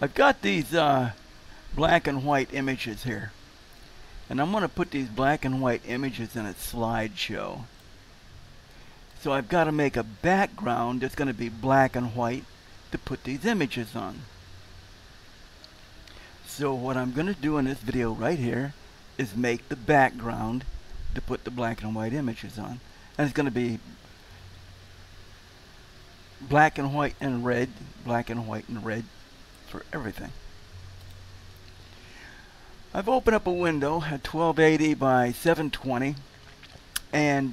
I've got these black and white images here, and I'm going to put these black and white images in a slideshow. So I've got to make a background that's going to be black and white to put these images on. So what I'm going to do in this video right here is make the background to put the black and white images on, and it's going to be black and white and red for everything. I've opened up a window at 1280 by 720, and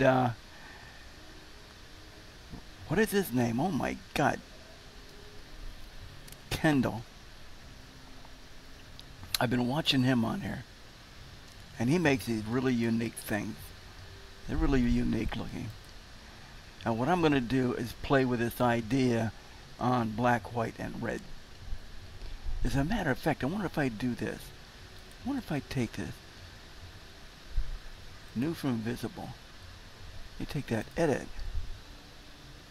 what is his name? Oh my God, Kendall. I've been watching him on here, and he makes these really unique things. They're really unique looking. And what I'm going to do is play with this idea on black, white, and red. As a matter of fact, I wonder if I do this. I wonder if I take this. New from Visible. You take that, edit,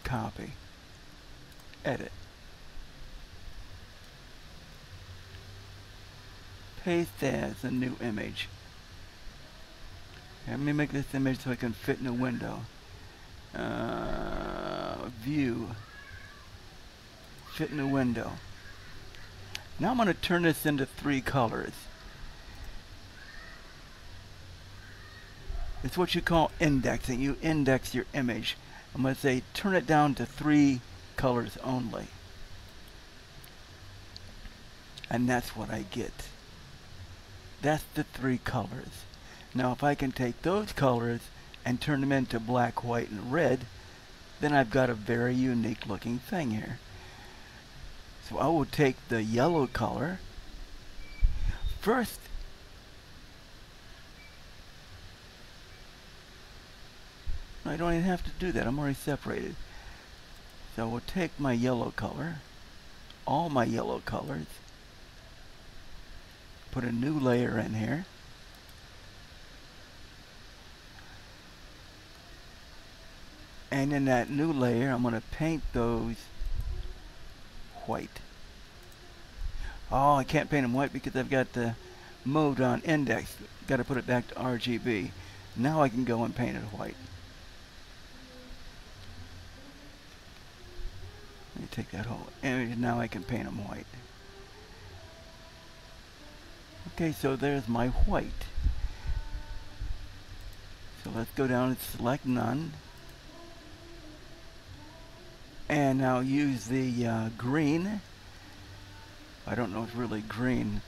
copy, edit, paste as a new image. Let me make this image so I can fit in a window. View, fit in a window. Now I'm going to turn this into three colors. It's what you call indexing. You index your image. I'm going to say turn it down to three colors only. And that's what I get. That's the three colors. Now if I can take those colors and turn them into black, white, and red, then I've got a very unique looking thing here. So I will take the yellow color. First, I don't even have to do that. I'm already separated. So I will take my yellow color, all my yellow colors, put a new layer in here. And in that new layer, I'm going to paint those white. Oh, I can't paint them white because I've got the mode on index. Got to put it back to RGB. Now I can go and paint it white. Let me take that whole image. Now I can paint them white. Okay, so there's my white. So let's go down and select none. And I'll use the green. I don't know if it's really green.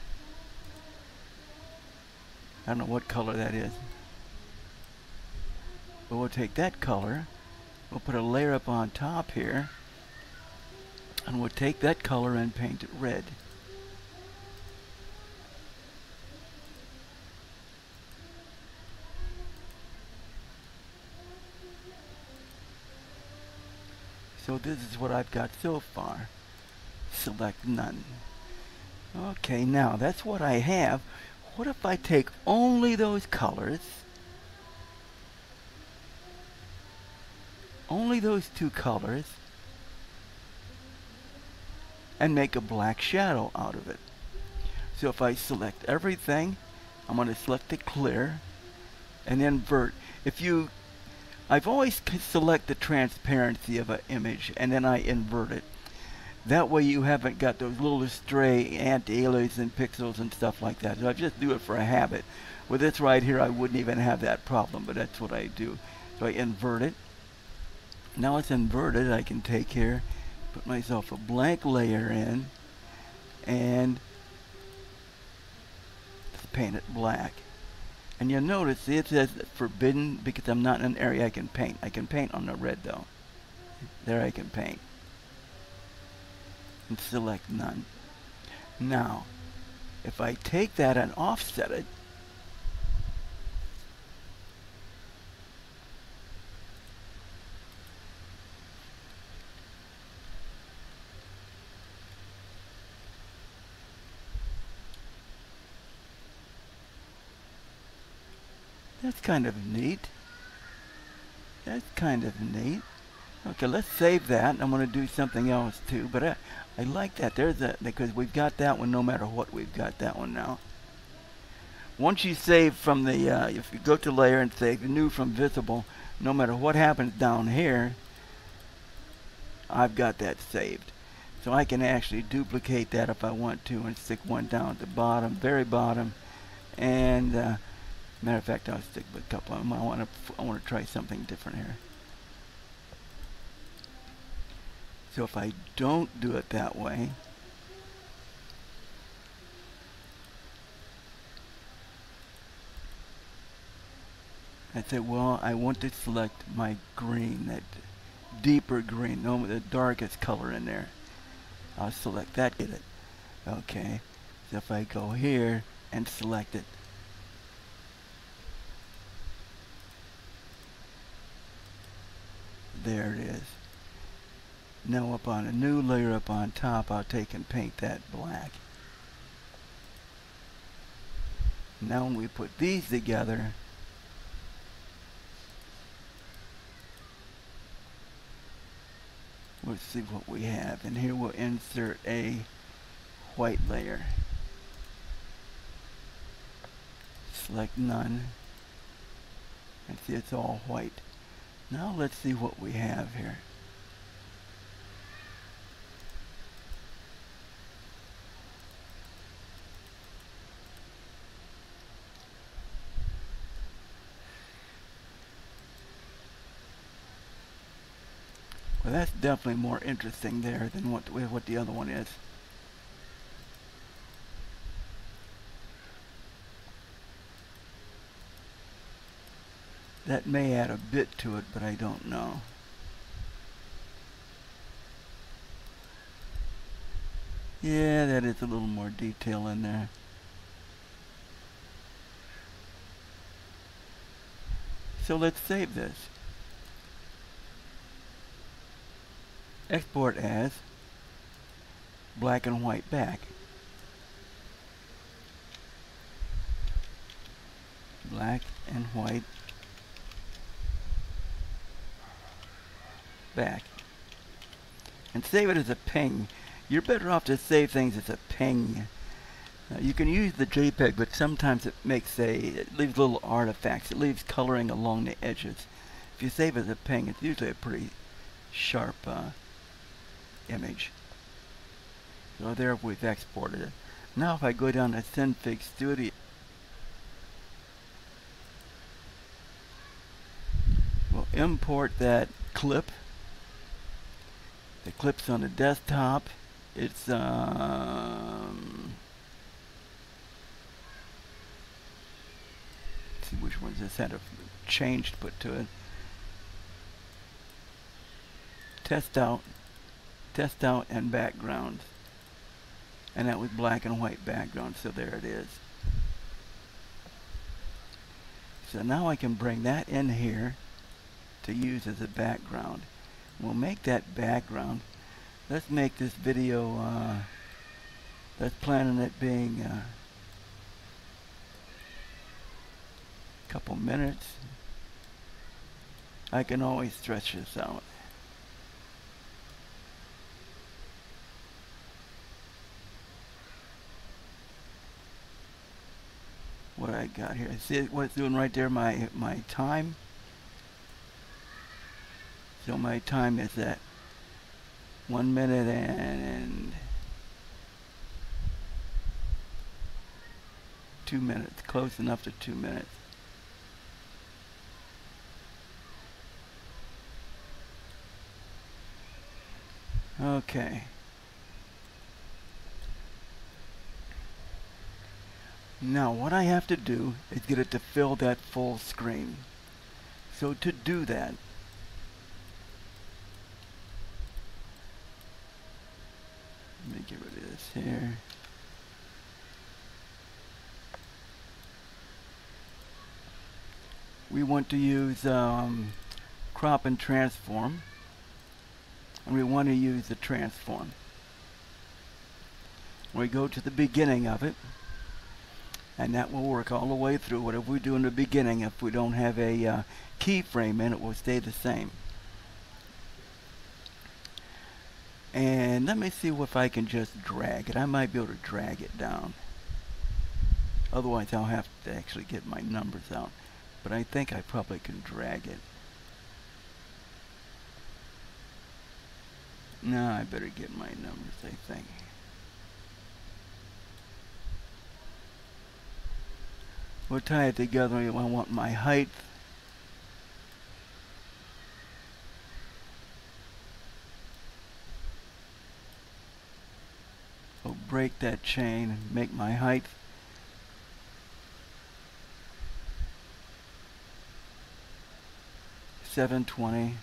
I don't know what color that is. But we'll take that color. We'll put a layer up on top here. And we'll take that color and paint it red. So this is what I've got so far. Select none. Okay, now that's what I have. What if I take only those colors? Only those two colors, and make a black shadow out of it. So if I select everything, I'm going to select it clear and invert. I've always select the transparency of an image and then I invert it. That way you haven't got those little stray anti-aliasing and pixels and stuff like that. So I just do it for a habit. With this right here, I wouldn't even have that problem, but that's what I do. So I invert it. Now it's inverted, I can take here, put myself a blank layer in, and just paint it black. And you'll notice, see, it says forbidden because I'm not in an area I can paint. I can paint on the red, though. There I can paint. And select none. Now, if I take that and offset it, that's kind of neat. That's kind of neat. Okay, let's save that. I'm going to do something else too, but I like that. There's that, because we've got that one. No matter what, we've got that one now. Once you save from the, if you go to layer and save new from visible, no matter what happens down here, I've got that saved. So I can actually duplicate that if I want to and stick one down at the bottom, very bottom, and. Matter of fact, I'll stick with a couple of them. I want to try something different here. So if I don't do it that way, I say, well, I want to select my green, that deeper green, the darkest color in there. I'll select that, get it. Okay, so if I go here and select it, there it is. Now up on a new layer up on top, I'll take and paint that black. Now when we put these together, we'll see what we have. And here we'll insert a white layer. Select none. And see, it's all white. Now let's see what we have here. Well, that's definitely more interesting there than what the other one is. That may add a bit to it, but I don't know. Yeah, that is a little more detail in there. So let's save this. Export as black and white back. Black and white back, and save it as a ping. You're better off to save things as a ping. You can use the JPEG, but sometimes it leaves little artifacts. It leaves coloring along the edges. If you save it as a ping, it's usually a pretty sharp image. So there we've exported it. Now if I go down to Synfig Studio, we'll import that clip. The clip's on the desktop. It's let's see which ones this had a change put to it. Test out and background. And that was black and white background, so there it is. So now I can bring that in here to use as a background. We'll make that background. Let's make this video, let's plan on it being a couple minutes. I can always stretch this out. What I got here, see what it's doing right there, my time. So my time is at 1 minute and 2 minutes, close enough to 2 minutes. Okay. Now what I have to do is get it to fill that full screen. So to do that, let me get rid of this here. We want to use crop and transform, and we want to use the transform. We go to the beginning of it, and that will work all the way through. Whatever we do in the beginning, if we don't have a keyframe in it, will stay the same. And let me see if I can just drag it. I might be able to drag it down. Otherwise, I'll have to actually get my numbers out. But I think I probably can drag it. No, I better get my numbers, I think. We'll tie it together. I want my height. I'll break that chain and make my height. $720.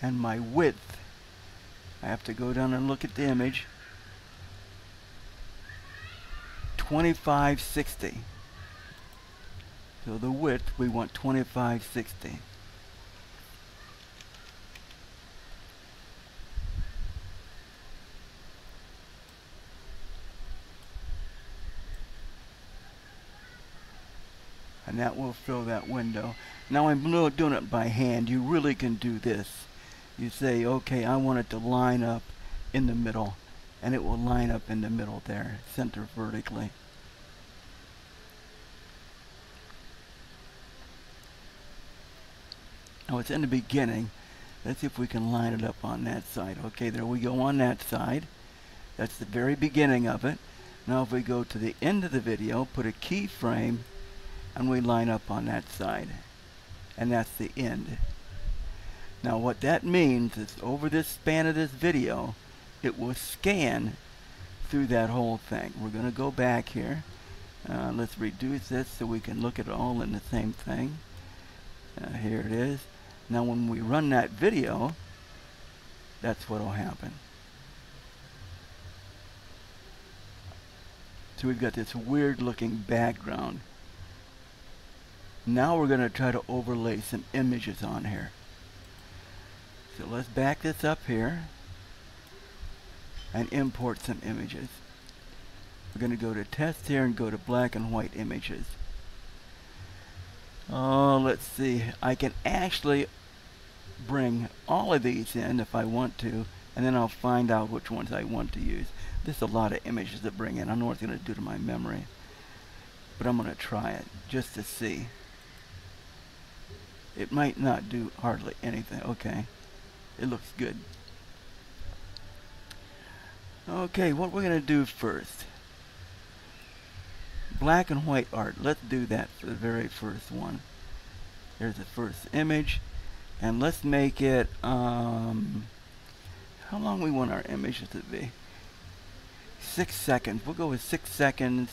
And my width, I have to go down and look at the image, 2560. So the width, we want 2560. And that will fill that window. Now I'm doing it by hand. You really can do this. You say, okay, I want it to line up in the middle, and it will line up in the middle there, center vertically. Now it's in the beginning. Let's see if we can line it up on that side. Okay, there we go on that side. That's the very beginning of it. Now if we go to the end of the video, put a keyframe, and we line up on that side. And that's the end. Now what that means is over this span of this video, it will scan through that whole thing. We're going to go back here. Let's reduce this so we can look at it all in the same thing. Here it is. Now when we run that video, that's what will happen. So we've got this weird looking background. Now we're going to try to overlay some images on here. So let's back this up here and import some images. We're going to go to test here and go to black and white images. Oh, let's see. I can actually bring all of these in if I want to, and then I'll find out which ones I want to use. There's a lot of images to bring in. I don't know what it's going to do to my memory, but I'm going to try it just to see. It might not do hardly anything. Okay. It looks good. Okay, what we're going to do first. Black and white art. Let's do that for the very first one. There's the first image. And let's make it, how long we want our images to be? 6 seconds. We'll go with 6 seconds.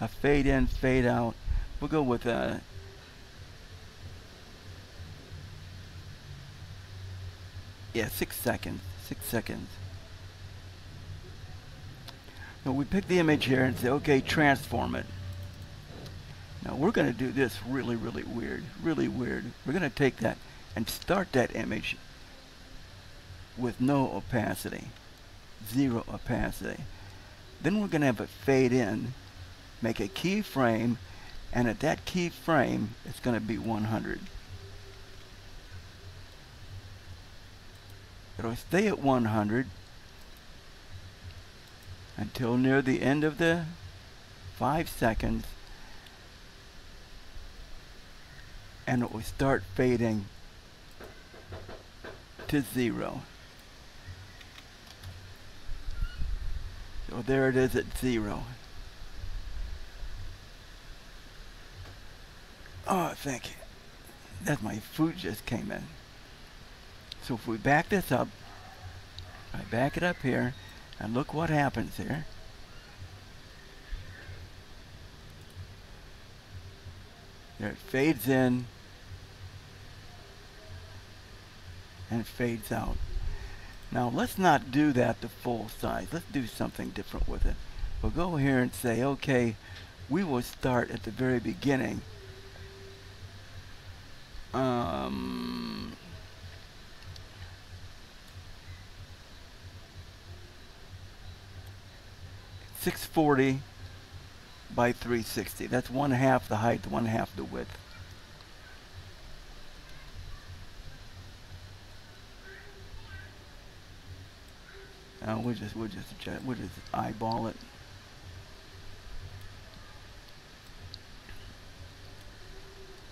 A fade in, fade out. We'll go with a yeah, 6 seconds. 6 seconds. So we pick the image here and say, okay, transform it. Now we're going to do this really, really weird. Really weird. We're going to take that and start that image with no opacity. 0 opacity. Then we're going to have it fade in, make a keyframe, and at that keyframe, it's going to be 100. It'll stay at 100 until near the end of the 5 seconds, and it will start fading to zero. So there it is at zero. Oh, thank you. That's my food just came in. So if we back this up, I back it up here, and look what happens here. There it fades in and it fades out. Now let's not do that to full size. Let's do something different with it. We'll go here and say, okay, we will start at the very beginning. $640 by 360. That's 1/2 the height, 1/2 the width. Now we'll just eyeball it.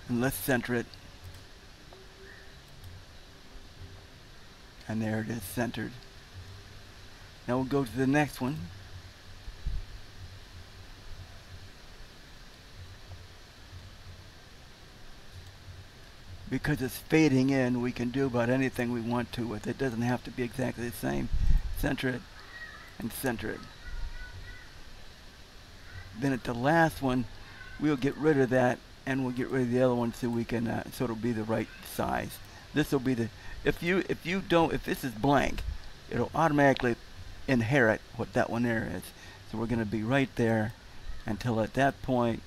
And let's center it. And there it is, centered. Now we'll go to the next one. Because it's fading in, we can do about anything we want to with it. It doesn't have to be exactly the same. Center it and center it. Then at the last one, we'll get rid of that and we'll get rid of the other one so we can so it'll be the right size. This will be the if this is blank, it'll automatically inherit what that one there is. So we're going to be right there until at that point,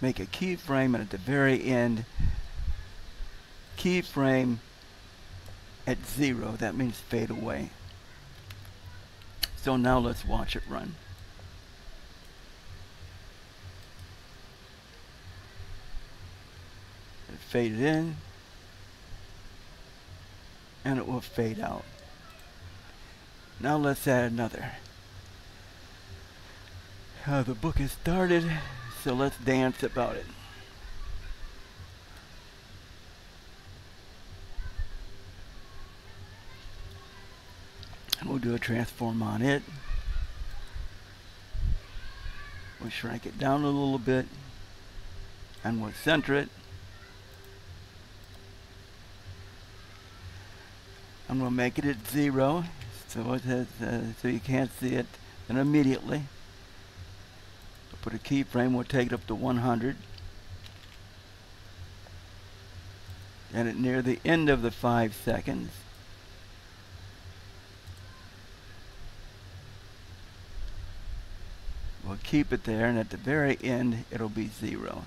make a keyframe, and at the very end, keyframe at zero. That means fade away. So now let's watch it run. It faded in and it will fade out. Now let's add another. The book has started, so let's dance about it. We'll do a transform on it. We'll shrink it down a little bit and we'll center it. And we'll make it at zero so it has, so you can't see it. Then immediately we'll put a keyframe, we'll take it up to 100. And at near the end of the 5 seconds, we'll keep it there, and at the very end it'll be zero.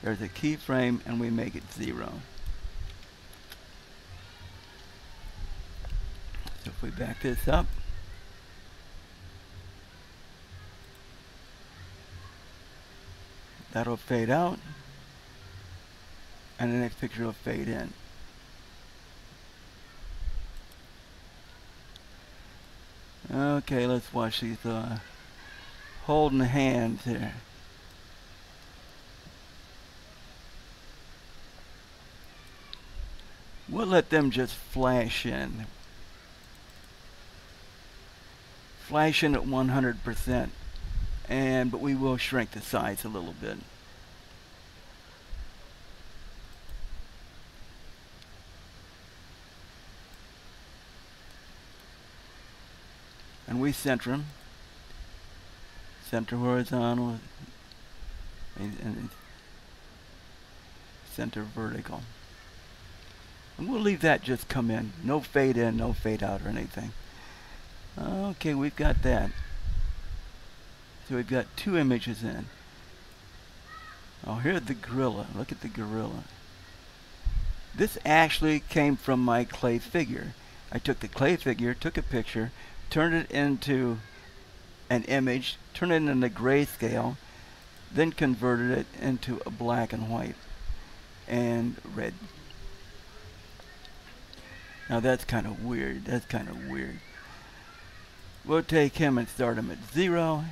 There's a keyframe and we make it zero. So if we back this up, that'll fade out and the next picture will fade in. Okay, let's watch these holding hands here. We'll let them just flash in. Flash in at 100%, but we will shrink the size a little bit. And we center them. Center horizontal and center vertical. And we'll leave that just come in. No fade in, no fade out or anything. Okay, we've got that. So we've got two images in. Oh, here's the gorilla. Look at the gorilla. This actually came from my clay figure. I took the clay figure, took a picture, turned it into an image, turn it into grayscale, then converted it into a black and white and red. Now that's kind of weird. That's kind of weird. We'll take him and start him at zero.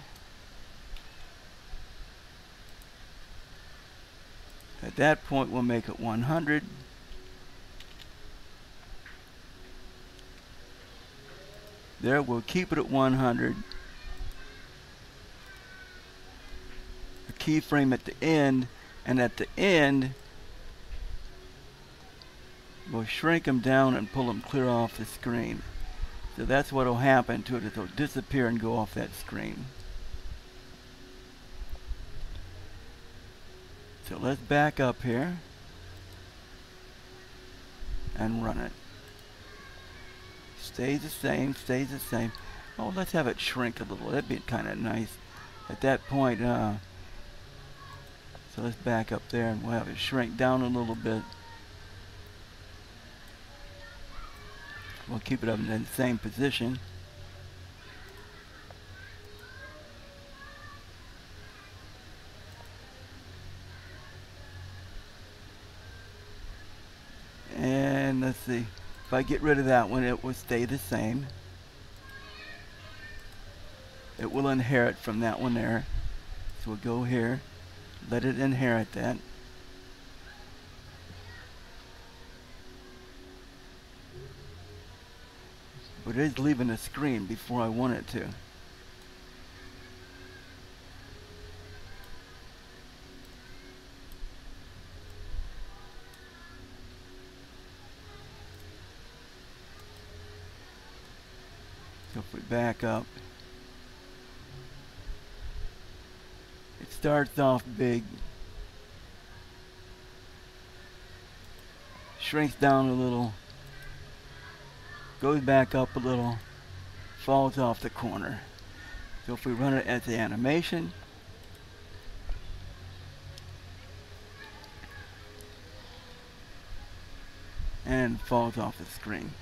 At that point, we'll make it 100. There, we'll keep it at 100. A keyframe at the end, and at the end, we'll shrink them down and pull them clear off the screen. So that's what will happen to it. It'll disappear and go off that screen. So let's back up here and run it. Stays the same, stays the same. Oh, let's have it shrink a little. That'd be kind of nice. At that point, so let's back up there and we'll have it shrink down a little bit. We'll keep it up in the same position. And let's see, if I get rid of that one, it will stay the same. It will inherit from that one there. So we'll go here, let it inherit that. But it is leaving the screen before I want it to. So if we back up, it starts off big, shrinks down a little, goes back up a little, falls off the corner. So if we run it as the animation, and falls off the screen.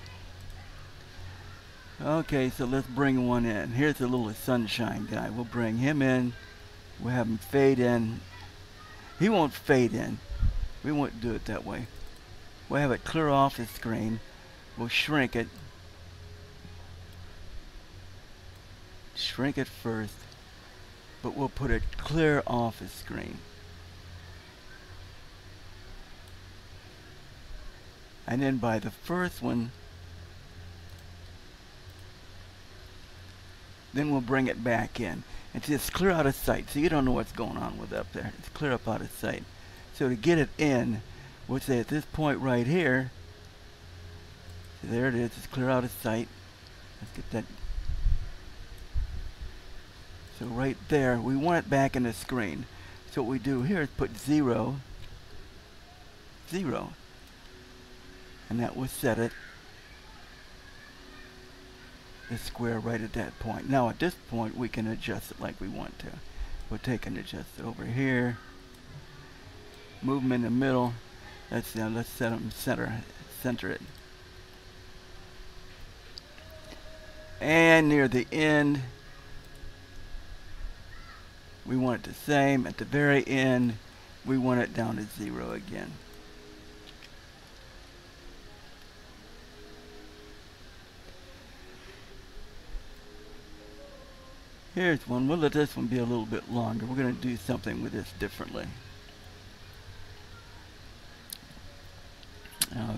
Okay, so let's bring one in. Here's the little sunshine guy. We'll bring him in. We'll have him fade in. He won't fade in. We won't do it that way. We'll have it clear off the screen. We'll shrink it. Shrink it first, but we'll put it clear off the screen. And then by the first one, then we'll bring it back in. It's just clear out of sight, so you don't know what's going on with up there. It's clear up out of sight. So to get it in, we'll say at this point right here, there it is, it's clear out of sight. Let's get that. So right there, we want it back in the screen. So what we do here is put 0, 0, and that will set it the square right at that point. Now at this point, we can adjust it like we want to. We'll take and adjust it over here, move them in the middle. Let's set them center it. And near the end, we want it the same. At the very end, we want it down to 0 again. Here's one. We'll let this one be a little bit longer. We're going to do something with this differently.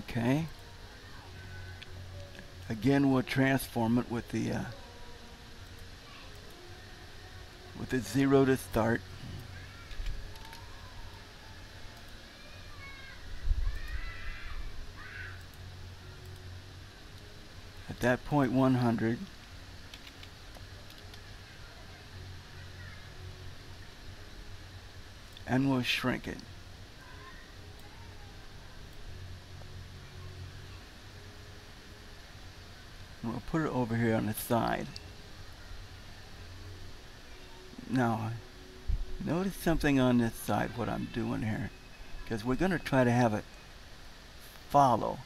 Okay. Again, we'll transform it with the 0 to start. At that point, 100. And we'll shrink it. And we'll put it over here on the side. Now, notice something on this side, what I'm doing here, because we're going to try to have it follow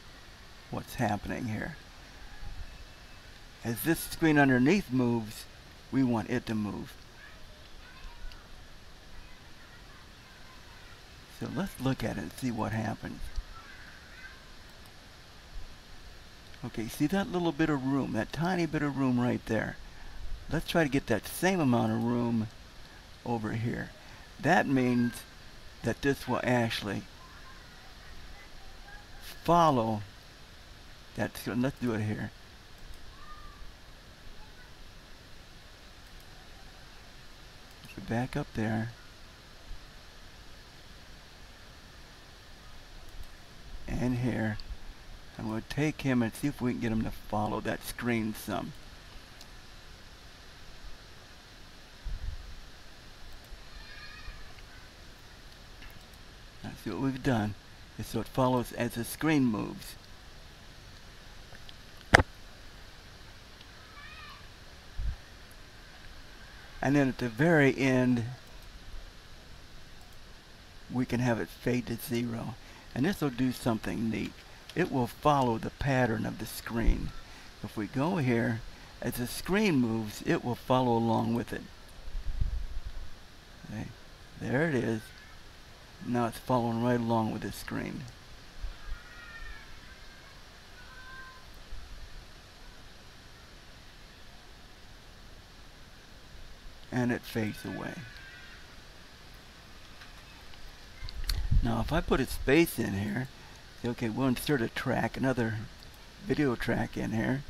what's happening here. As this screen underneath moves, we want it to move. So let's look at it and see what happens. Okay, see that little bit of room, that tiny bit of room right there. Let's try to get that same amount of room over here. That means that this will actually follow that. Let's do it here. Get back up there. And here. I'm going to take him and see if we can get him to follow that screen some. Let's see what we've done. It's so it follows as the screen moves. And then at the very end, we can have it fade to zero. And this will do something neat. It will follow the pattern of the screen. If we go here, as the screen moves, it will follow along with it. Okay. There it is. Now it's following right along with the screen. And it fades away. Now if I put a space in here, okay, we'll insert a track, another video track in here.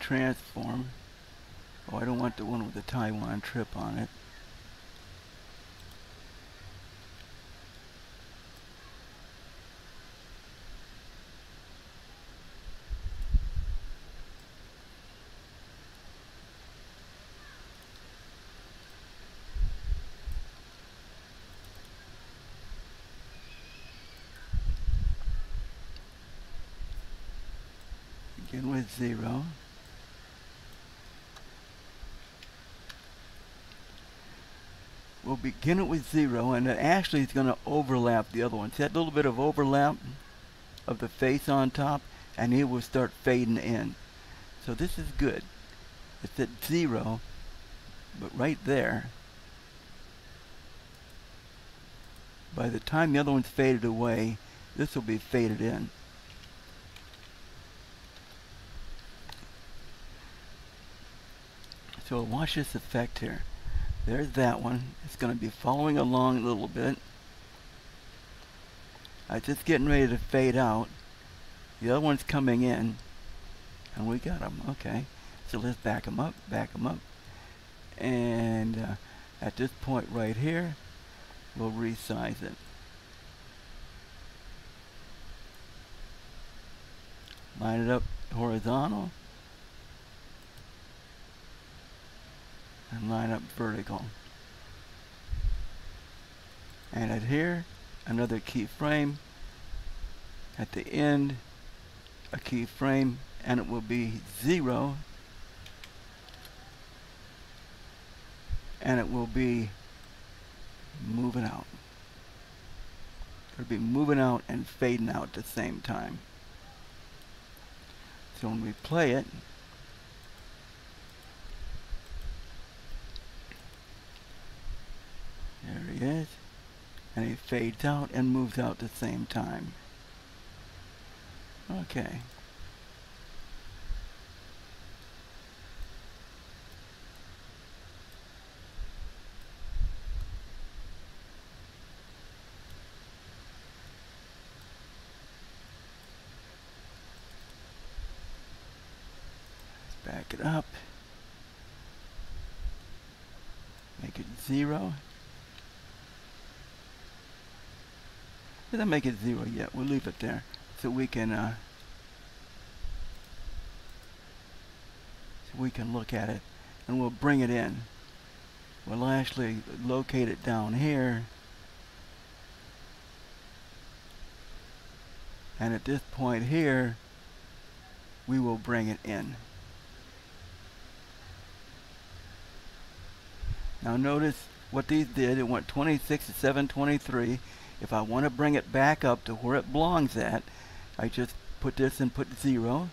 Transform. Oh, I don't want the one with the Taiwan trip on it. Begin with zero. We'll begin it with zero, and it actually is going to overlap the other one. See that little bit of overlap of the face on top, and it will start fading in. So this is good. It's at zero, but right there. By the time the other one's faded away, this will be faded in. So watch this effect here. There's that one. It's going to be following along a little bit. It's just getting ready to fade out. The other one's coming in. And we got them. Okay. So let's back them up. Back them up. And at this point right here, we'll resize it. Line it up horizontal. And line up vertical. And at here, another keyframe. At the end, a keyframe, and it will be zero. And it will be moving out. It'll be moving out and fading out at the same time. So when we play it, there he is, and he fades out and moves out at the same time. Okay. Let's back it up. Make it zero. Doesn't make it zero yet. We'll leave it there so we can look at it, and we'll bring it in. We'll actually locate it down here, and at this point here, we will bring it in. Now notice what these did. It went 26 to 723. If I want to bring it back up to where it belongs at, I just put this and put zero,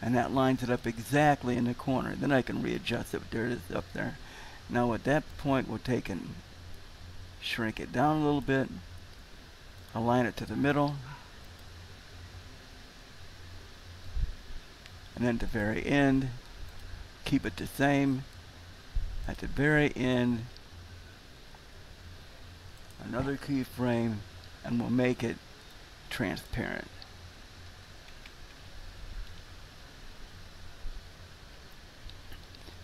and that lines it up exactly in the corner. Then I can readjust it. There it is up there. Now at that point, we'll take and shrink it down a little bit, align it to the middle, And then at the very end, keep it the same. At the very end, another keyframe, and we'll make it transparent.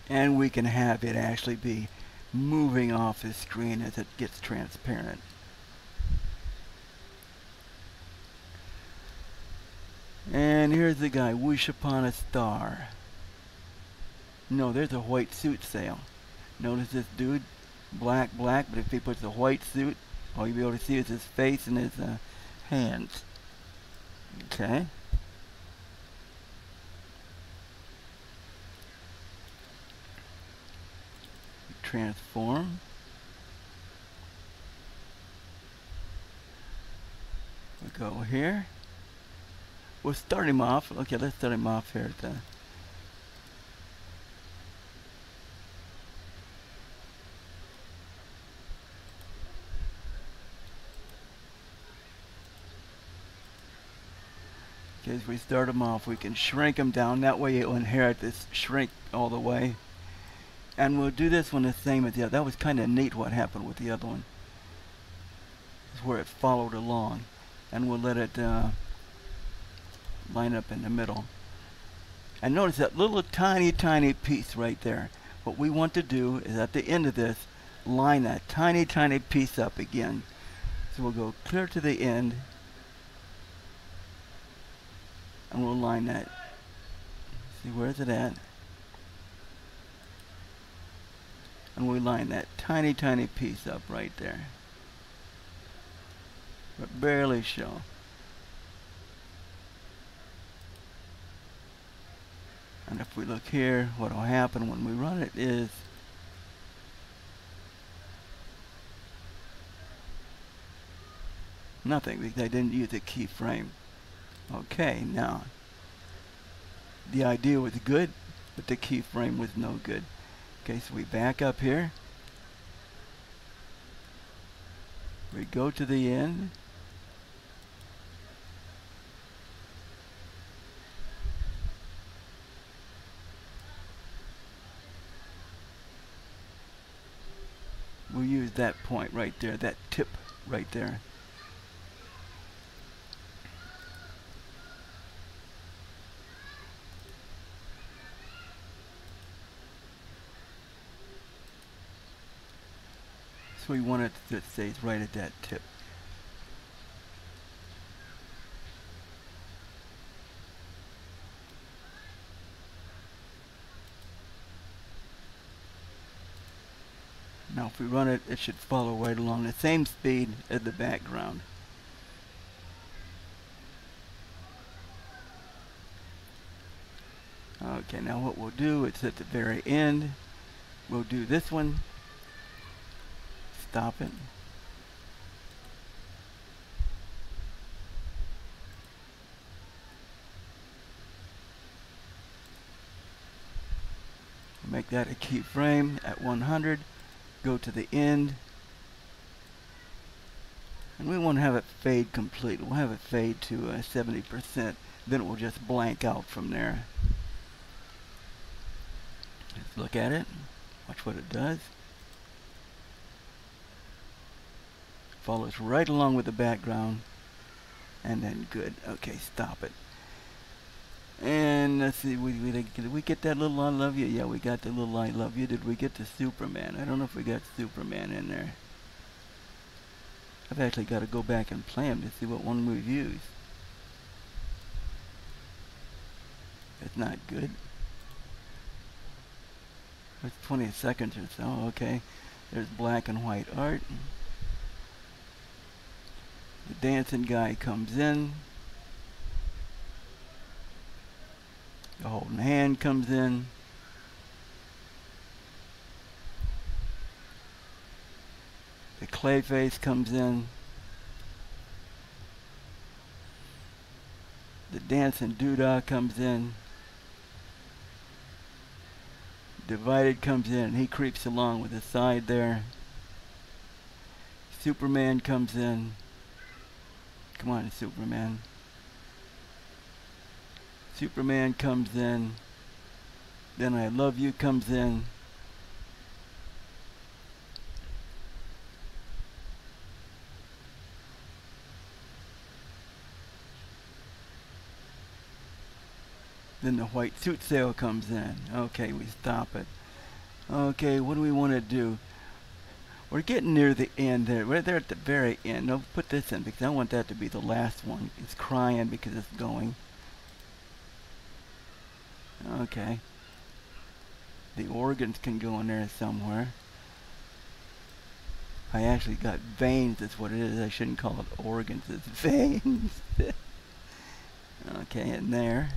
And we can have it actually be moving off the screen as it gets transparent. And here's the guy, Wish Upon a Star. No, there's a white suit sale. Notice this dude, black, black, but if he puts a white suit, all you'll be able to see is his face and his hands. Okay. Transform. We go here. We'll start him off. Okay, let's start him off here at the as we start them off, we can shrink them down. That way you'll inherit this shrink all the way. And we'll do this one the same as the other. That was kind of neat what happened with the other one. It's where it followed along. And we'll let it line up in the middle. And notice that little tiny, tiny piece right there. What we want to do is at the end of this, line that tiny, tiny piece up again. So we'll go clear to the end. And we'll line that. See, where's it at? And we line that tiny, tiny piece up right there. But barely show. And if we look here, what will happen when we run it is nothing, because I didn't use a keyframe. Okay, now, the idea was good, but the keyframe was no good. Okay, so we back up here. We go to the end. We'll use that point right there, that tip right there. We want it to stay right at that tip. Now if we run it, it should follow right along the same speed as the background. Okay, now what we'll do is at the very end, we'll do this one. Stop it. Make that a keyframe at 100. Go to the end. And we won't have it fade completely. We'll have it fade to 70%. Then it will just blank out from there. Let's look at it. Watch what it does. Follows right along with the background, and then good. Okay, stop it. And let's see, did we get that little I love you? Yeah, we got the little I love you. Did we get the Superman? I don't know if we got Superman in there. I've actually got to go back and play him to see what one we've used. That's not good. That's 20 seconds or so. Okay, there's black and white art. The dancing guy comes in. The holding hand comes in. The clay face comes in. The dancing doodah comes in. Divided comes in. He creeps along with his side there. Superman comes in. Come on, Superman. Superman comes in, then I Love You comes in. Then the White Suit Sale comes in. Okay, we stop it. Okay, what do we want to do? We're getting near the end there. Right there at the very end. I'll put this in because I want that to be the last one. It's crying because it's going. Okay. The organs can go in there somewhere. I actually got veins, that's what it is. I shouldn't call it organs, it's veins. Okay, in there.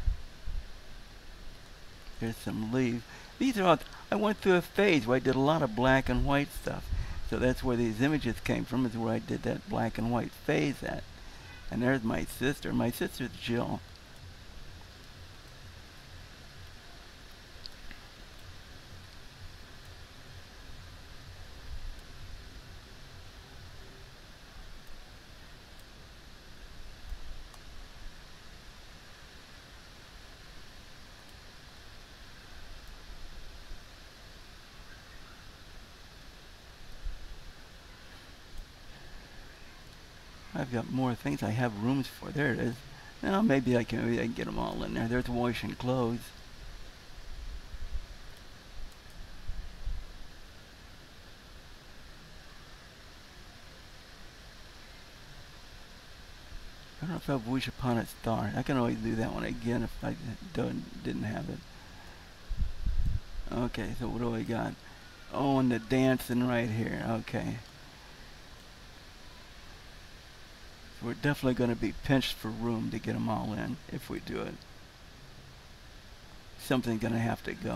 Here's some leaves. These are all, I went through a phase where I did a lot of black and white stuff. So that's where these images came from, is where I did that black and white phase at. And there's my sister. My sister's Jill. I've got more things I have rooms for. There it is. Now maybe I can get them all in there. There's washing clothes. I don't know if I have Wish Upon a Star. I can always do that one again if I didn't have it. Okay, so what do I got? Oh, and the dancing right here. Okay. We're definitely going to be pinched for room to get them all in if we do it. Something's going to have to go.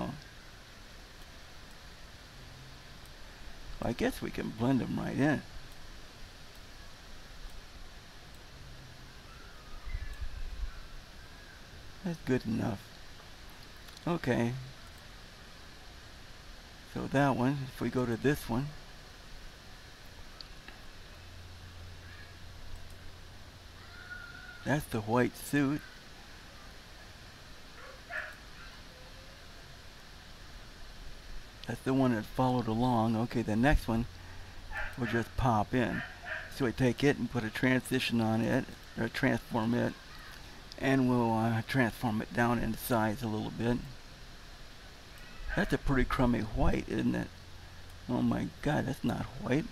Well, I guess we can blend them right in. That's good enough. Okay. So that one, if we go to this one. That's the white suit. That's the one that followed along. Okay, the next one will just pop in. So we take it and put a transition on it, or transform it, and we'll transform it down in size a little bit. That's a pretty crummy white, isn't it? Oh my God, that's not white.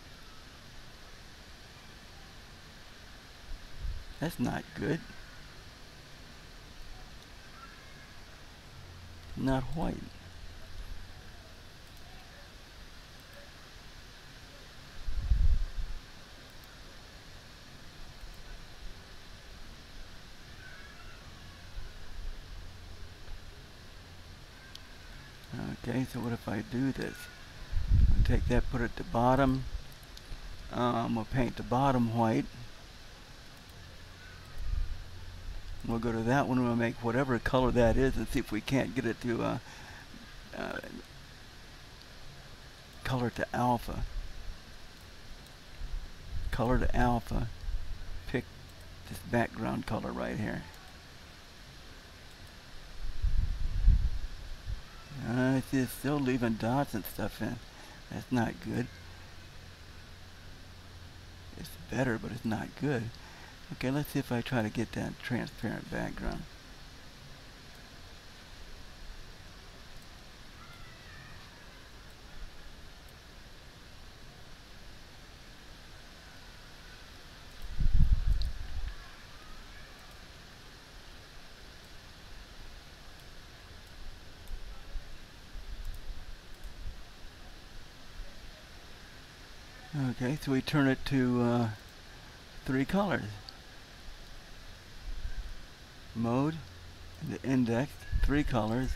That's not good. Not white. Okay, so what if I do this? I'll take that, put it at the bottom. I'll paint the bottom white. We'll go to that one, we'll make whatever color that is and see if we can't get it to color to alpha. Color to alpha. Pick this background color right here. I see it's still leaving dots and stuff in. That's not good. It's better, but it's not good. Okay, let's see if I try to get that transparent background. Okay, so we turn it to 3 colors. Mode, the index, 3 colors.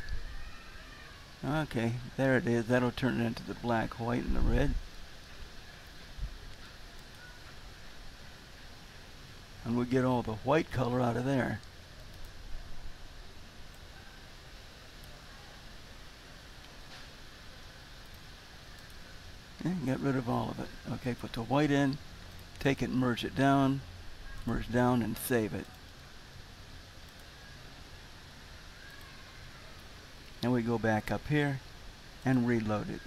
Okay, there it is. That'll turn it into the black, white, and the red. And we'll get all the white color out of there. And get rid of all of it. Okay, put the white in, take it, merge down, and save it. and we go back up here and reload it.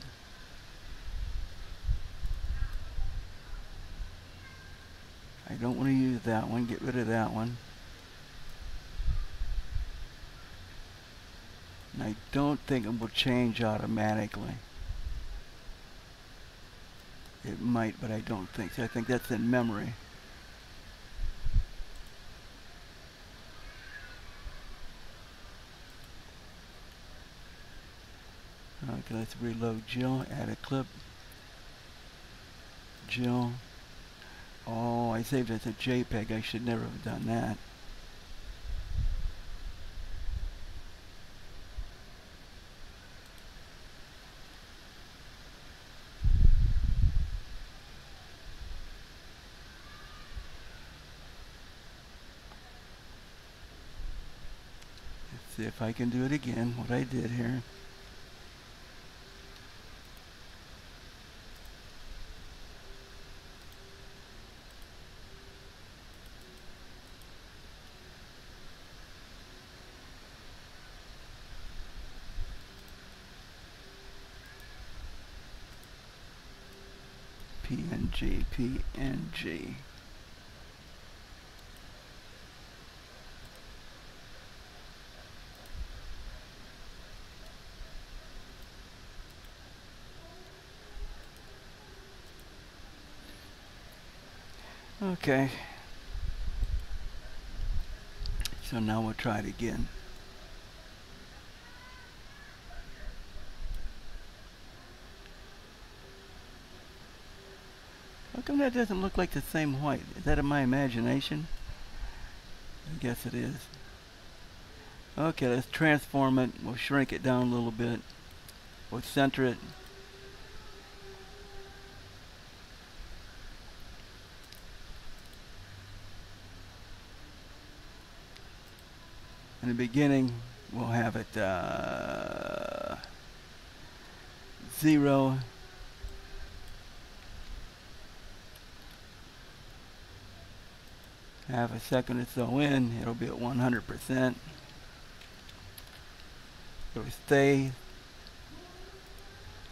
I don't want to use that one. Get rid of that one. And I don't think it will change automatically. It might, but I don't think so. I think that's in memory. Okay, let's reload Jill, add a clip. Jill. Oh, I saved it as a JPEG. I should never have done that. Let's see if I can do it again, what I did here. PNG, PNG. Okay. So now we'll try it again. How come that doesn't look like the same white? Is that in my imagination? I guess it is. Okay, let's transform it. We'll shrink it down a little bit. We'll center it. In the beginning, we'll have it 0. Half a second or so in, it'll be at 100%. It'll stay,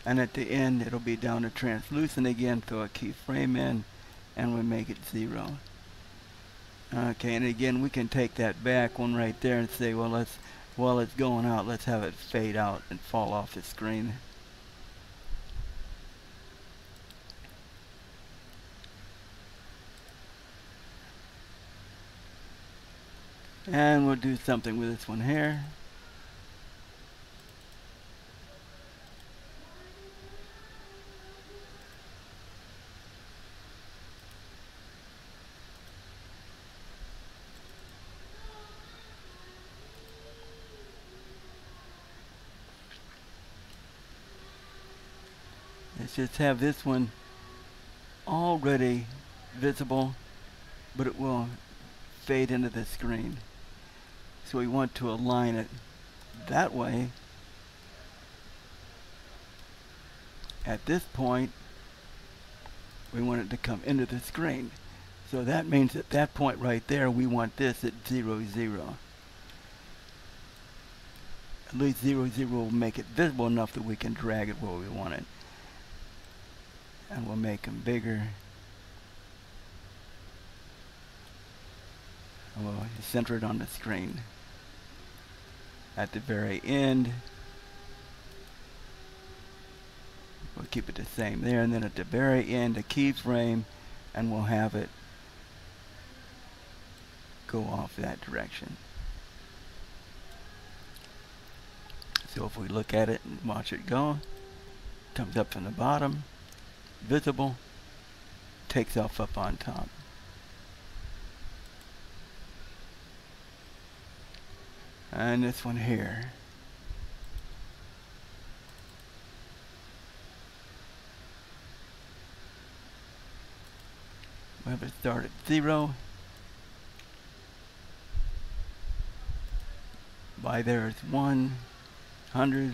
and at the end it'll be down to translucent again, throw a keyframe in, and we make it 0. Okay, and again we can take that back one right there and say, well, let's, while it's going out, let's have it fade out and fall off the screen. And we'll do something with this one here. Let's just have this one already visible, but it will fade into the screen. So we want to align it that way. At this point, we want it to come into the screen. So that means at that point right there, we want this at 0, 0. At least 0, 0 will make it visible enough that we can drag it where we want it. And we'll make them bigger. And we'll center it on the screen. At the very end, we'll keep it the same there, and then at the very end a keyframe, and we'll have it go off that direction. So if we look at it and watch it go, it comes up from the bottom, visible, takes off up on top. And this one here. We'll have it start at 0. By there it's 100.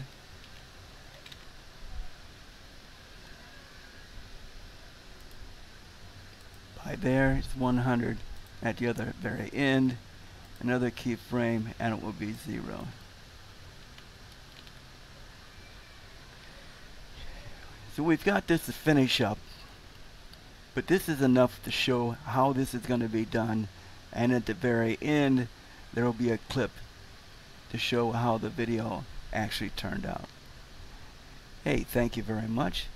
By there it's 100. At the other very end, another keyframe, and it will be 0. So we've got this to finish up, but this is enough to show how this is going to be done, and at the very end there will be a clip to show how the video actually turned out. Hey, thank you very much.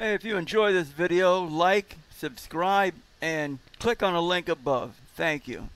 Hey, if you enjoy this video, like, subscribe, and click on the link above. Thank you.